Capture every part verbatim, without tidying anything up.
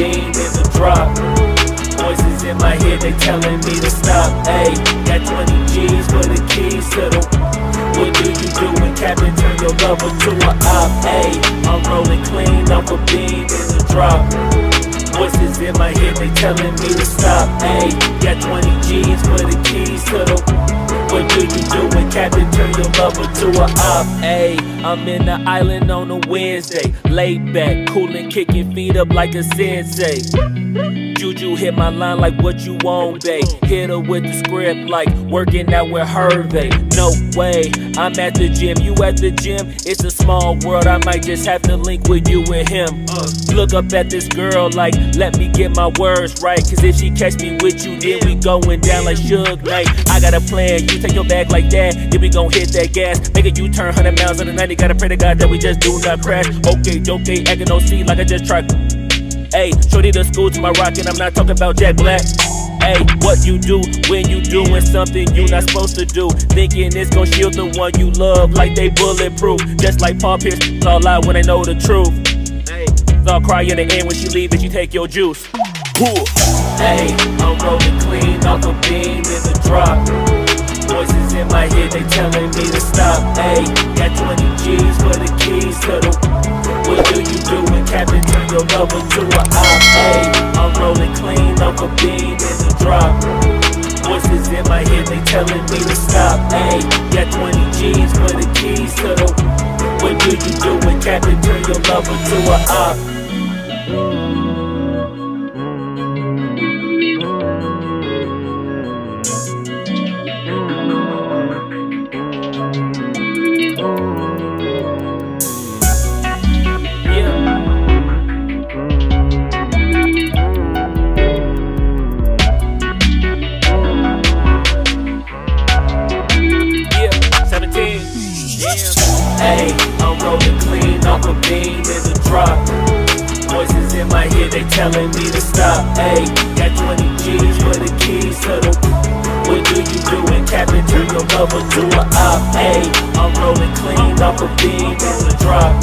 beam in the drop. Voices in my head, they telling me to stop. Ayy, got twenty G's for the keys to the. What do you do when Captain turn your lover to a op? Ayy, I'm rolling clean off a beam in the drop. Voices in my head, they telling me to stop. Ayy, got twenty G's for the keys to the. What do you do when Captain turn your lover to a op? Ayy, I'm in the island on a Wednesday. Laid back, coolin', kicking feet up like a sensei. Juju hit my line like what you want, babe. Hit her with the script like working out with Hervey. No way, I'm at the gym, you at the gym. It's a small world, I might just have to link with you and him. Look up at this girl like, let me get my words right. Cause if she catch me with you, then we going down like Suge Knight. I got a plan, you take your bag like that, then we gon' hit that gas. Make a U-turn, one hundred miles on the ninety. Gotta pray to God that we just do not crash. Okay, okay, acting no see like I just tried. Ayy, shorty the school to my rock, and I'm not talking about Jack Black. Ayy, what you do when you doing something you not supposed to do, thinking it's gon' shield the one you love like they bulletproof. Just like Paul Pierce, it's all lie when they know the truth. Ayy, don't cry in the end when she leave and you take your juice. Ayy, I'm rolling clean off a beam in the drop. Voices in my head, they telling me to stop. Ayy, got twenty G's for the keys to the. What do you do when Captain turn your lover to a op? Ayy, I'm rolling clean off a beam in the drop. Voices in my head, they telling me to stop. Ayy, got twenty G's for the keys to the. What do you do when Captain turn your lover to a op? Ayy, I'm rolling clean off a beam in the drop. Voices in my head, they telling me to stop. Ayy, got twenty G's for the keys to the. What do you do when Captain turn your lover to a op? Ayy, I'm rolling clean off a beam in the drop.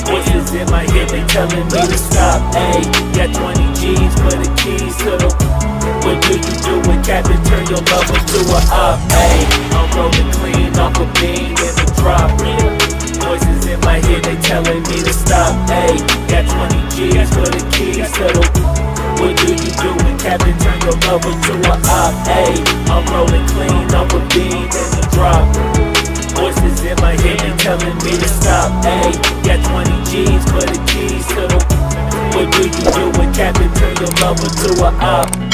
Voices in my head, they telling me to stop. Ayy, got twenty G's for the keys to the. What do you do when Captain turn your lover to a op? Ayy, I'm rolling clean off a beam in the drop. Voices in my head, they telling me to stop. Ayy, got twenty G's for the keys to the. What do you do when Captain turn your lover to a op? Ayy, I'm rolling clean off a beam in the drop. Voices in my head, they telling me to stop. Ayy, got twenty G's for the keys to the. What do you do when Captain turn your lover to a op?